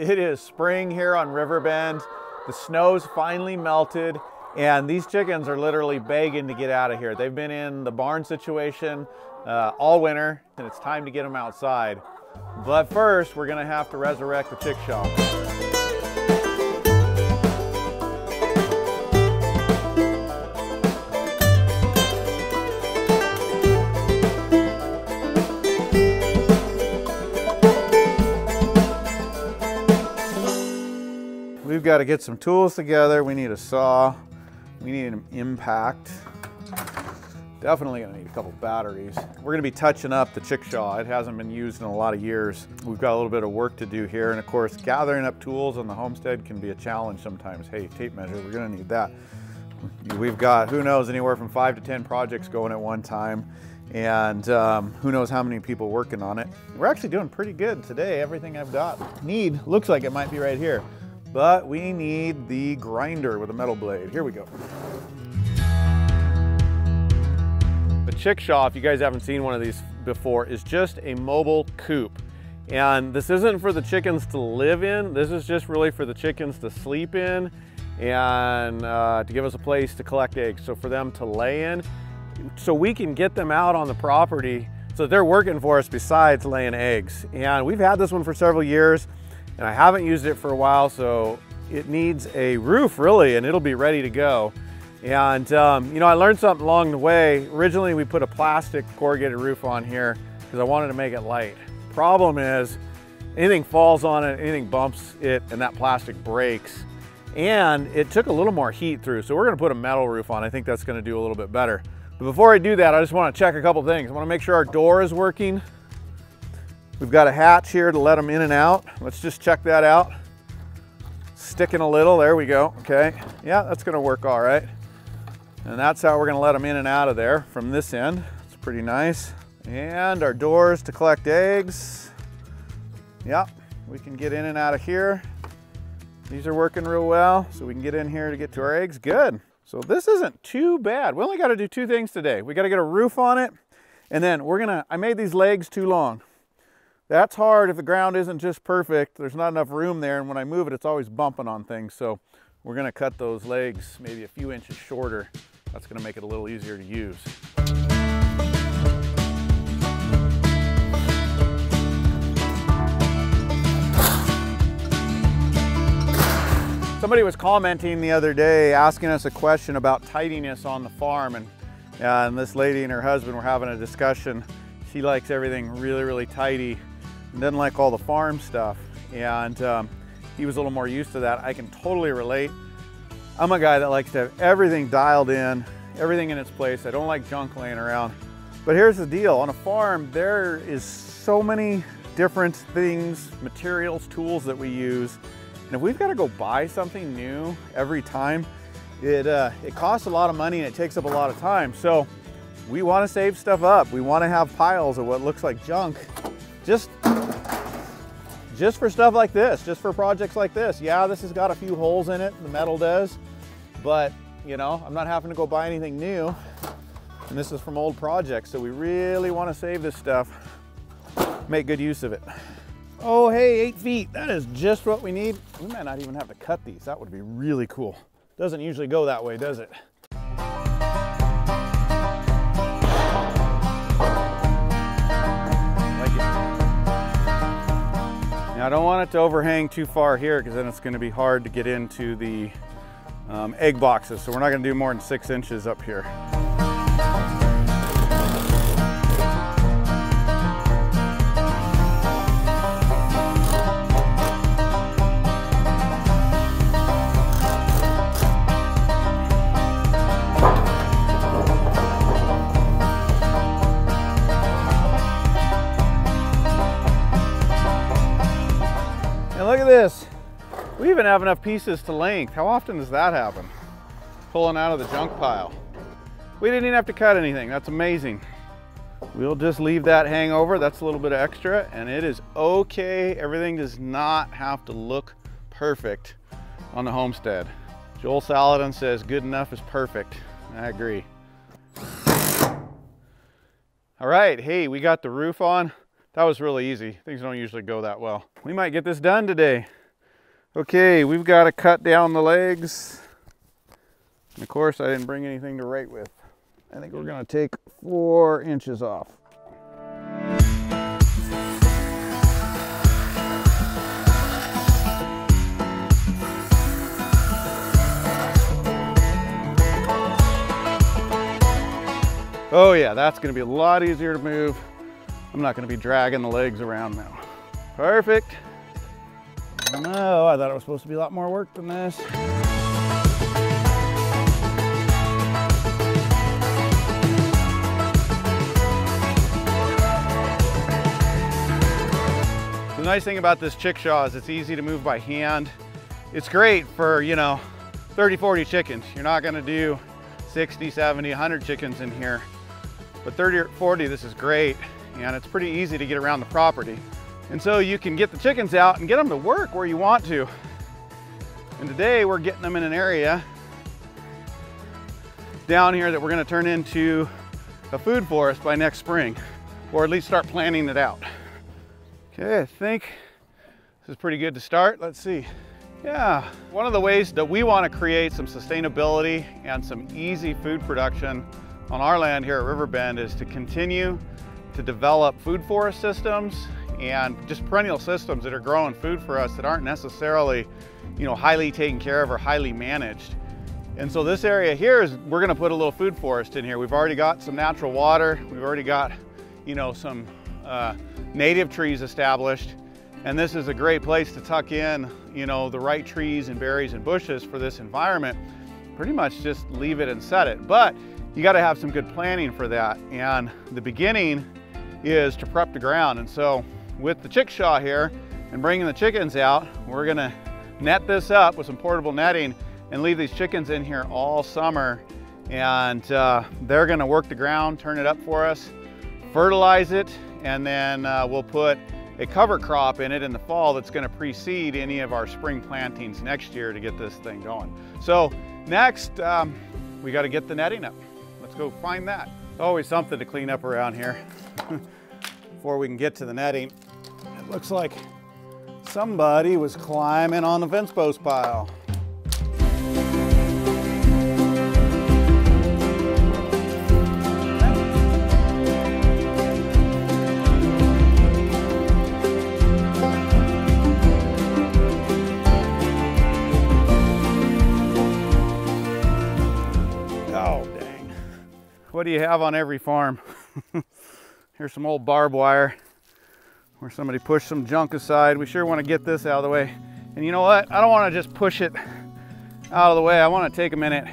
It is spring here on Riverbend. The snow's finally melted and these chickens are literally begging to get out of here. They've been in the barn situation all winter and it's time to get them outside. But first, we're gonna have to resurrect the chickshaw. We've got to get some tools together. We need a saw. We need an impact. Definitely going to need a couple batteries. We're going to be touching up the chickshaw. It hasn't been used in a lot of years. We've got a little bit of work to do here. And of course, gathering up tools on the homestead can be a challenge sometimes. Hey, tape measure, we're going to need that. We've got, who knows, anywhere from 5 to 10 projects going at one time. And who knows how many people working on it. We're actually doing pretty good today. Everything I've got need, looks like it might be right here. But we need the grinder with a metal blade. Here we go. The chickshaw, if you guys haven't seen one of these before, is just a mobile coop. And this isn't for the chickens to live in. This is just really for the chickens to sleep in and to give us a place to collect eggs. So for them to lay in, so we can get them out on the property so that they're working for us besides laying eggs. And we've had this one for several years. And I haven't used it for a while, so it needs a roof really, and it'll be ready to go. And you know, I learned something along the way. Originally, we put a plastic corrugated roof on here because I wanted to make it light. Problem is, anything falls on it, anything bumps it, and that plastic breaks. And it took a little more heat through, so we're gonna put a metal roof on. I think that's gonna do a little bit better. But before I do that, I just wanna check a couple things. I wanna make sure our door is working. We've got a hatch here to let them in and out. Let's just check that out. Sticking a little, there we go, okay. Yeah, that's gonna work all right. And that's how we're gonna let them in and out of there from this end. It's pretty nice. And our doors to collect eggs. Yep, we can get in and out of here. These are working real well, so we can get in here to get to our eggs, good. So this isn't too bad. We only gotta do two things today. We gotta get a roof on it, and then we're gonna, I made these legs too long. That's hard if the ground isn't just perfect. There's not enough room there, and when I move it, it's always bumping on things. So we're gonna cut those legs maybe a few inches shorter. That's gonna make it a little easier to use. Somebody was commenting the other day, asking us a question about tidiness on the farm, and this lady and her husband were having a discussion. She likes everything really, really tidy. And doesn't like all the farm stuff, and he was a little more used to that. I can totally relate. I'm a guy that likes to have everything dialed in, everything in its place. I don't like junk laying around. But here's the deal, on a farm, there is so many different things, materials, tools that we use. And if we've got to go buy something new every time, it costs a lot of money and it takes up a lot of time. So we want to save stuff up. We want to have piles of what looks like junk. Just for stuff like this, just for projects like this. Yeah, this has got a few holes in it, the metal does, but you know, I'm not having to go buy anything new. And this is from old projects, so we really want to save this stuff, make good use of it. Oh, hey, 8 feet, that is just what we need. We might not even have to cut these. That would be really cool. Doesn't usually go that way, does it? I don't want it to overhang too far here because then it's going to be hard to get into the egg boxes. So we're not going to do more than 6 inches up here. Look at this. We even have enough pieces to length. How often does that happen? Pulling out of the junk pile. We didn't even have to cut anything. That's amazing. We'll just leave that hangover. That's a little bit of extra and it is okay. Everything does not have to look perfect on the homestead. Joel Saladin says, good enough is perfect. I agree. All right, hey, we got the roof on. That was really easy. Things don't usually go that well. We might get this done today. Okay, we've got to cut down the legs. And of course, I didn't bring anything to write with. I think we're going to take 4 inches off. Oh yeah, that's going to be a lot easier to move. I'm not going to be dragging the legs around now. Perfect. No, I thought it was supposed to be a lot more work than this. The nice thing about this chickshaw is it's easy to move by hand. It's great for, you know, 30, 40 chickens. You're not going to do 60, 70, 100 chickens in here. But 30 or 40, this is great. And it's pretty easy to get around the property. And so you can get the chickens out and get them to work where you want to. And today we're getting them in an area down here that we're going to turn into a food forest by next spring, or at least start planning it out. Okay, I think this is pretty good to start. Let's see. Yeah, one of the ways that we want to create some sustainability and some easy food production on our land here at Riverbend is to continue to develop food forest systems and just perennial systems that are growing food for us that aren't necessarily, you know, highly taken care of or highly managed. And so this area here is, we're going to put a little food forest in here. We've already got some natural water. We've already got, you know, some native trees established. And this is a great place to tuck in, you know, the right trees and berries and bushes for this environment. Pretty much just leave it and set it. But you got to have some good planning for that. And the beginning is to prep the ground. And so with the chickshaw here and bringing the chickens out, we're gonna net this up with some portable netting and leave these chickens in here all summer. And they're gonna work the ground, turn it up for us, fertilize it, and then we'll put a cover crop in it in the fall that's gonna precede any of our spring plantings next year to get this thing going. So next, we gotta get the netting up. Let's go find that. It's always something to clean up around here. Before we can get to the netting, it looks like somebody was climbing on the fence post pile. Oh, dang. What do you have on every farm? Here's some old barbed wire where somebody pushed some junk aside. We sure want to get this out of the way. And you know what? I don't want to just push it out of the way. I want to take a minute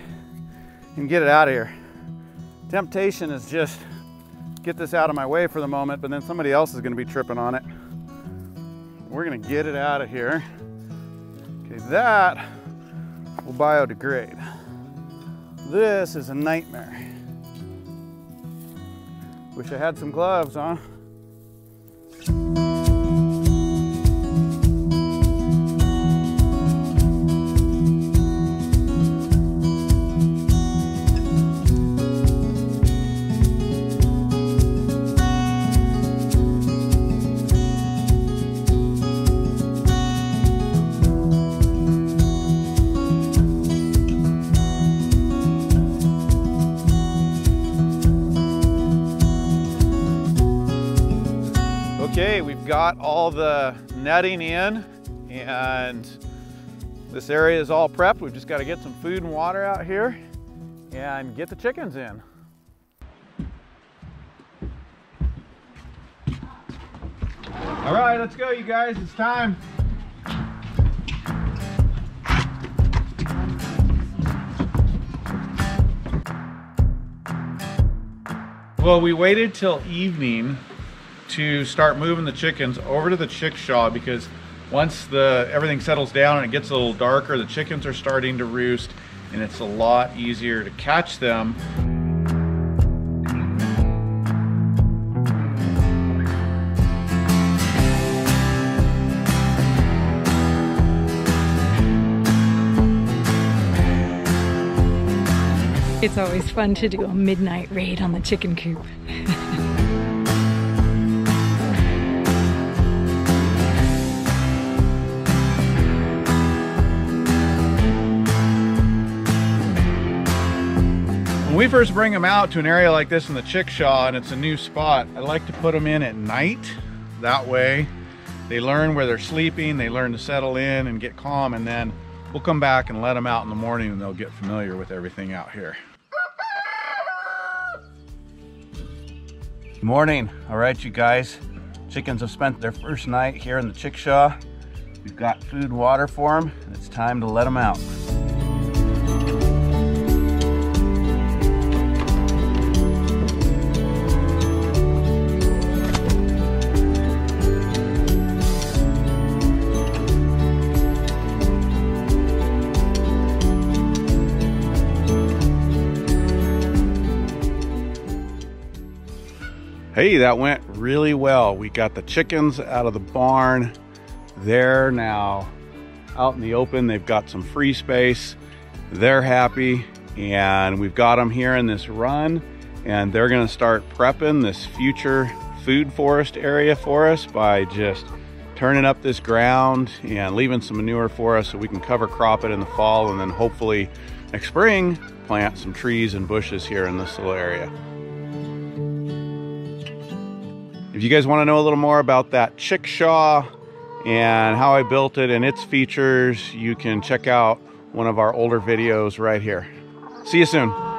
and get it out of here. Temptation is just get this out of my way for the moment, but then somebody else is going to be tripping on it. We're going to get it out of here. Okay, that will biodegrade. This is a nightmare. Wish I had some gloves, huh? Got all the netting in and this area is all prepped. We've just got to get some food and water out here and get the chickens in. All right, let's go, you guys. It's time. Well, we waited till evening to start moving the chickens over to the chickshaw because once everything settles down and it gets a little darker, the chickens are starting to roost and it's a lot easier to catch them. It's always fun to do a midnight raid on the chicken coop. we first bring them out to an area like this in the Chickshaw and it's a new spot, I like to put them in at night. That way they learn where they're sleeping, they learn to settle in and get calm, and then we'll come back and let them out in the morning and they'll get familiar with everything out here. Good morning. All right, you guys. Chickens have spent their first night here in the Chickshaw. We've got food and water for them, and it's time to let them out. Hey, that went really well. We got the chickens out of the barn. They're now out in the open. They've got some free space. They're happy, and we've got them here in this run, and they're gonna start prepping this future food forest area for us by just turning up this ground and leaving some manure for us so we can cover crop it in the fall, and then hopefully next spring, plant some trees and bushes here in this little area. If you guys want to know a little more about that Chickshaw and how I built it and its features, you can check out one of our older videos right here. See you soon.